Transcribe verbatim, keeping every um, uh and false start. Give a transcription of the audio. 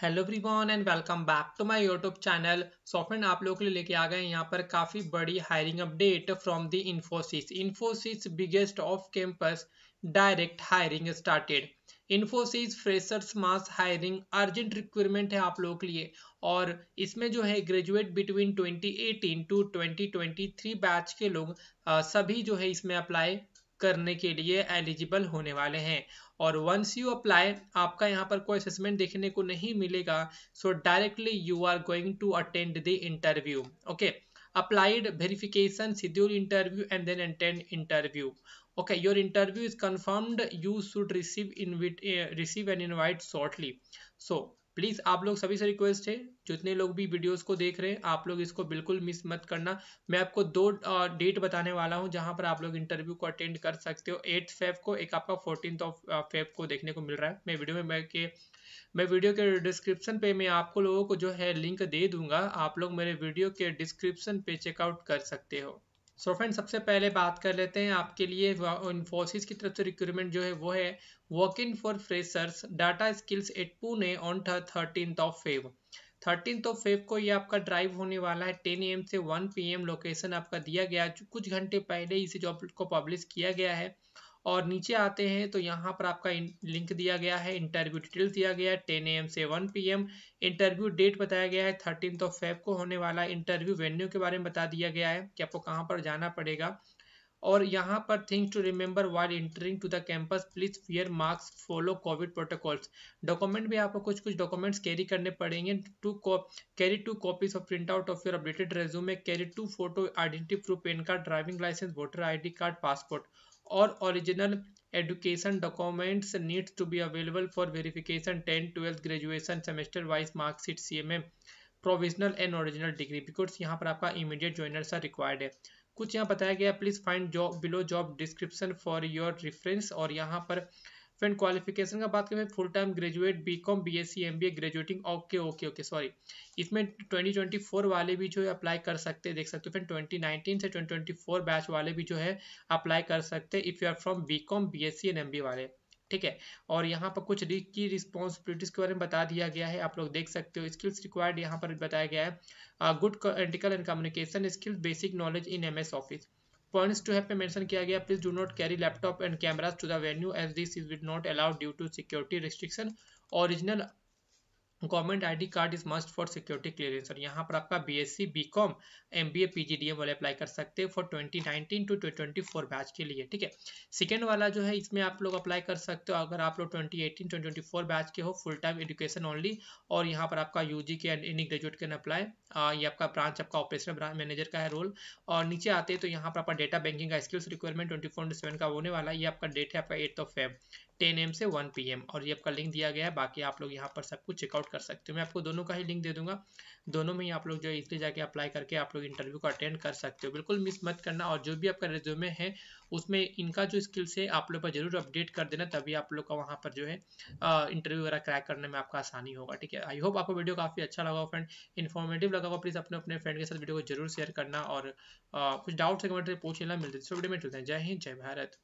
Hello everyone and welcome back to my YouTube channel. So friend, आप लोगों के लिए लेके आ गए यहाँ पर काफ़ी बड़ी hiring update from the Infosys. Infosys biggest of campus direct hiring started. Infosys freshers mass hiring urgent requirement है आप लोगों के लिए, और इसमें जो है graduate between twenty eighteen to twenty twenty three batch के लोग आ, सभी जो है इसमें अप्लाई करने के लिए एलिजिबल होने वाले हैं। और वंस यू अप्लाई, आपका यहाँ पर कोई असेसमेंट देखने को नहीं मिलेगा। So directly you are going to attend the interview. Okay, applied verification schedule interview and then attend interview. Okay, your interview is confirmed, you should receive invite receive an invite shortly. So please आप लोग सभी से request है, जितने लोग भी videos को देख रहे हैं, आप लोग इसको बिल्कुल मिस मत करना। मैं आपको दो डेट बताने वाला हूं जहां पर आप लोग इंटरव्यू को अटेंड कर सकते हो। एट फेब को, एक आपका फोर्टीन ऑफ फेब को देखने को मिल रहा है। मैं वीडियो में मैं के मैं वीडियो के डिस्क्रिप्शन पे मैं आपको लोगों को जो है लिंक दे दूंगा। आप लोग मेरे वीडियो के डिस्क्रिप्शन पे चेकआउट कर सकते हो। सो so फ्रेंड, सबसे पहले बात कर लेते हैं आपके लिए इन्फोसिस की तरफ से रिक्रूटमेंट जो है वो है working for freshers data skills at Pune on thirteenth of Feb. Thirteenth of Feb को ये आपका ड्राइव होने वाला है टेन ए एम से वन पी एम। लोकेशन आपका दिया गया, कुछ घंटे पहले इसे जॉब को पब्लिश किया गया है। और नीचे आते हैं तो यहाँ पर आपका लिंक दिया गया है, इंटरव्यू डिटेल दिया गया है टेन ए एम से one P M. Interview date बताया गया है थर्टीन ऑफ फेब को होने वाला। इंटरव्यू वेन्यू के बारे में बता दिया गया है कि आपको कहाँ पर जाना पड़ेगा। और यहाँ पर things to remember while entering to the campus, please wear mask, follow Covid protocols. Document भी आपको कुछ कुछ डॉक्यूमेंट्स कैरी करने पड़ेंगे। To carry two copies of print out of your updated resume, carry two photo identity proof, PAN card, driving licence, voter ID card, passport और original education documents needs to be available for verification. Tenth twelfth graduation semester wise marksheet, C M A, provisional and original degree, because यहाँ पर आपका immediate joiners are required है। कुछ यहाँ बताया गया, please find job below job description for your reference. और यहाँ पर फ्रेंड क्वालिफिकेशन का बात करें, full time graduate, BCom, BSc, MBA graduating. Okay okay okay sorry, इसमें ट्वेंटी ट्वेंटी फोर वाले भी जो है अप्लाई कर सकते हैं। देख सकते हो फ्रेंड, ट्वेंटी नाइनटीन से ट्वेंटी ट्वेंटी फोर बैच वाले भी जो है अप्लाई कर सकते हैं if you are from BCom, BSc and MBA वाले। ठीक है, और यहाँ पर कुछ की रिस्पॉन्सिबिलिटीज़ के बारे में बता दिया गया है, आप लोग देख सकते हो। स्किल्स रिक्वायर्ड यहाँ पर बताया गया है, good ethical and communication skills, basic knowledge in M S office. Points to have पे मेंशन किया गया, please do not carry laptop and cameras to the venue as this is not allowed due to security restriction. Original government ID card is must for security clearance. और यहाँ पर आपका BSc, BCom, MBA, PGDM वाले apply कर सकते हैं for twenty nineteen to twenty twenty four batch के लिए। ठीक है, सेकेंड वाला जो है इसमें आप लोग अप्लाई कर सकते हो अगर आप लोग twenty eighteen twenty twenty four batch के हो, फुल टाइम एजुकेशन ओनली। और यहाँ पर आपका यूजी के and any graduate can apply. ये आपका ब्रांच आपका ऑपरेशन ब्रांच मैनेजर का है रोल। और नीचे आते हैं तो यहाँ पर आपका डेटा बैंकिंग का skills requirement twenty four into seven का होने वाला। ये आपका डेट है आपका eight of Feb ten A M से वन पी एम। और ये आपका लिंक दिया गया है, बाकी आप लोग यहाँ पर सब कुछ चेकआउट कर सकते हो। मैं आपको दोनों का ही लिंक दे दूंगा, दोनों में ही आप लोग जो है इसलिए जाके अप्लाई करके आप लोग इंटरव्यू को अटेंड कर सकते हो। बिल्कुल मिस मत करना। और जो भी आपका रिज्यूमे है उसमें इनका जो स्किल्स है आप लोग पर जरूर अपडेट कर देना, तभी आप लोग का वहाँ पर जो है इंटरव्यू वगैरह क्रैक करने में आपका आसानी होगा। ठीक है, आई होप आपको वीडियो काफ़ी अच्छा लगा हो फ्रेंड, इन्फॉर्मेटिव लगा हो। प्लीज़ अपने अपने फ्रेंड के साथ वीडियो को जरूर शेयर करना। और कुछ डाउट्स है कमेंट में पूछ लेना। मिलते हैं वीडियो में, जय हिंद, जय भारत।